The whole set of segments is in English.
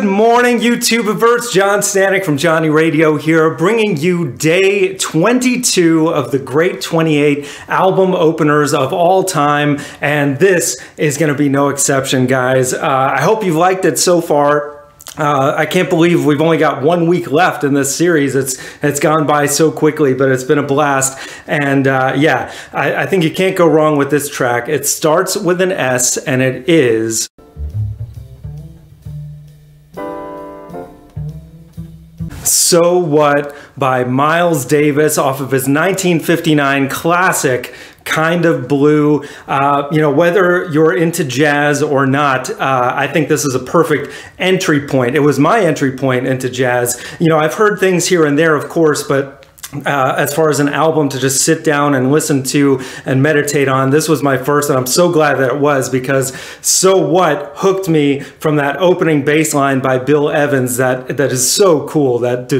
Good morning, YouTubeverts. John Stanek from Johnny Radio here, bringing you day 22 of the Great 28 album openers of all time, and this is going to be no exception, guys. I hope you've liked it so far. I can't believe we've only got 1 week left in this series. It's gone by so quickly, but it's been a blast. And yeah, I think you can't go wrong with this track. It starts with an S, and it is... So What by Miles Davis off of his 1959 classic, Kind of Blue. You know, whether you're into jazz or not, I think this is a perfect entry point. It was my entry point into jazz. You know, I've heard things here and there, of course, but as far as an album to just sit down and listen to and meditate on, this was my first, and I'm so glad that it was, because So What hooked me from that opening bass line by Bill Evans that is so cool, that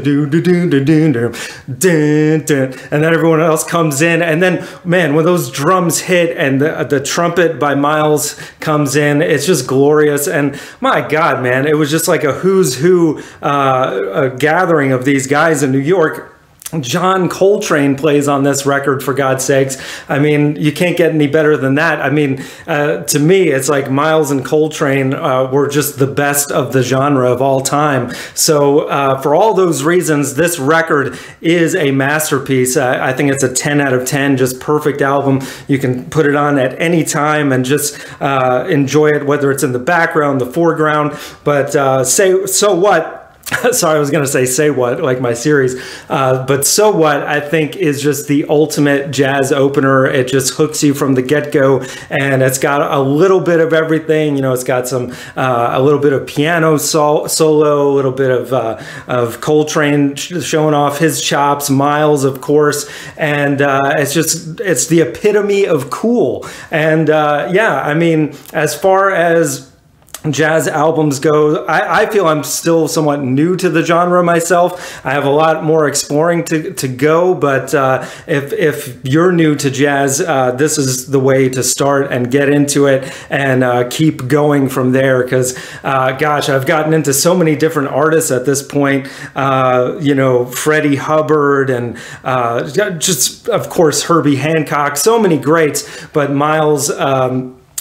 and then everyone else comes in, and then, man, when those drums hit and the trumpet by Miles comes in, it's just glorious. And my God, man, it was just like a who's who gathering of these guys in New York. John Coltrane plays on this record, for God's sakes. I mean, you can't get any better than that. I mean, to me, it's like Miles and Coltrane were just the best of the genre of all time. So for all those reasons, this record is a masterpiece. I think it's a 10 out of 10, just perfect album. You can put it on at any time and just enjoy it, whether it's in the background, the foreground, but So What? Sorry, I was going to say what, like my series. But So What, I think, is just the ultimate jazz opener. It just hooks you from the get-go, and it's got a little bit of everything. You know, it's got some, a little bit of piano solo, a little bit of Coltrane showing off his chops, Miles, of course. And it's just, it's the epitome of cool. And yeah, I mean, as far as jazz albums go, I feel I'm still somewhat new to the genre myself. I have a lot more exploring to go, but if you're new to jazz, this is the way to start and get into it and keep going from there, because gosh, I've gotten into so many different artists at this point. You know, Freddie Hubbard and just, of course, Herbie Hancock, so many greats, but Miles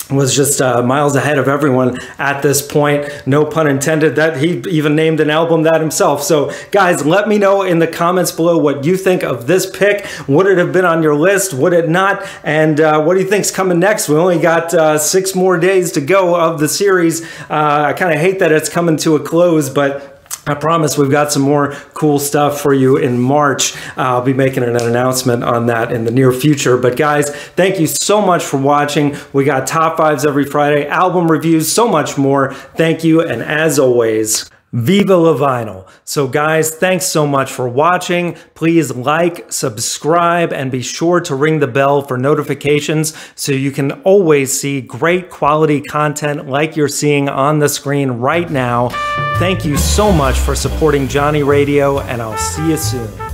was just miles ahead of everyone at this point, no pun intended, that he even named an album that himself. So guys, let me know in the comments below what you think of this pick. Would it have been on your list? Would it not? And what do you think's coming next? We only got 6 more days to go of the series. I kind of hate that it's coming to a close, but I promise we've got some more cool stuff for you in March. I'll be making an announcement on that in the near future. But guys, thank you so much for watching. We got top 5s every Friday, album reviews, so much more. Thank you, and as always, viva la vinyl. So guys, thanks so much for watching. Please like, subscribe, and be sure to ring the bell for notifications so you can always see great quality content like you're seeing on the screen right now. Thank you so much for supporting Johnny Radio, and I'll see you soon.